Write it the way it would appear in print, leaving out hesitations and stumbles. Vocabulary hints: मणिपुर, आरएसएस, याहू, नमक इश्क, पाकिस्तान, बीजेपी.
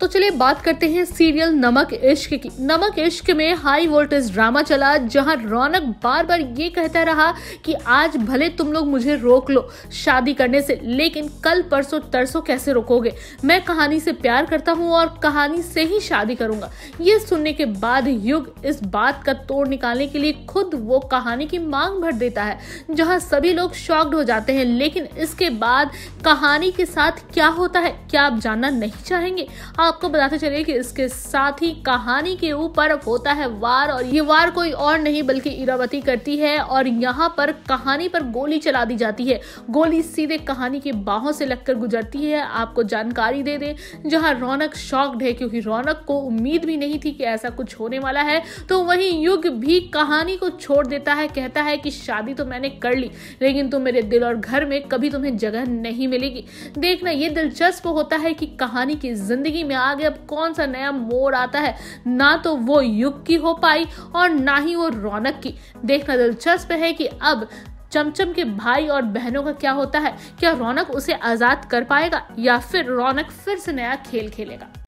तो चलिए बात करते हैं सीरियल नमक इश्क की। नमक इश्क में हाई वोल्टेज ड्रामा चला, जहां रौनक बार बार ये कहता रहा कि आज भले तुम लोग मुझे रोक लो शादी करने से, लेकिन कल परसों तरसों कैसे रोकोगे। मैं कहानी से प्यार करता हूं और कहानी से ही शादी करूंगा। ये सुनने के बाद युग इस बात का तोड़ निकालने के लिए खुद वो कहानी की मांग भर देता है, जहां सभी लोग शॉक्ड हो जाते हैं। लेकिन इसके बाद कहानी के साथ क्या होता है, क्या आप जानना नहीं चाहेंगे? आपको बताते चले कि इसके साथ ही कहानी के ऊपर होता है वार, और ये वार कोई और नहीं बल्कि इरावती करती है। और यहाँ पर कहानी पर गोली चला दी जाती है। गोली सीधे कहानी के बाहों से लगकर गुजरती है। आपको जानकारी दे दें, जहाँ रौनक शॉक्ड है क्योंकि रौनक को उम्मीद भी नहीं थी कि ऐसा कुछ होने वाला है। तो वहीं युग भी कहानी को छोड़ देता है, कहता है कि शादी तो मैंने कर ली, लेकिन तुम मेरे दिल और घर में कभी तुम्हें जगह नहीं मिलेगी। देखना ये दिलचस्प होता है कि कहानी की जिंदगी में आगे अब कौन सा नया मोड़ आता है। ना तो वो युग की हो पाई और ना ही वो रौनक की। देखना दिलचस्प है कि अब चमचम के भाई और बहनों का क्या होता है। क्या रौनक उसे आजाद कर पाएगा या फिर रौनक फिर से नया खेल खेलेगा।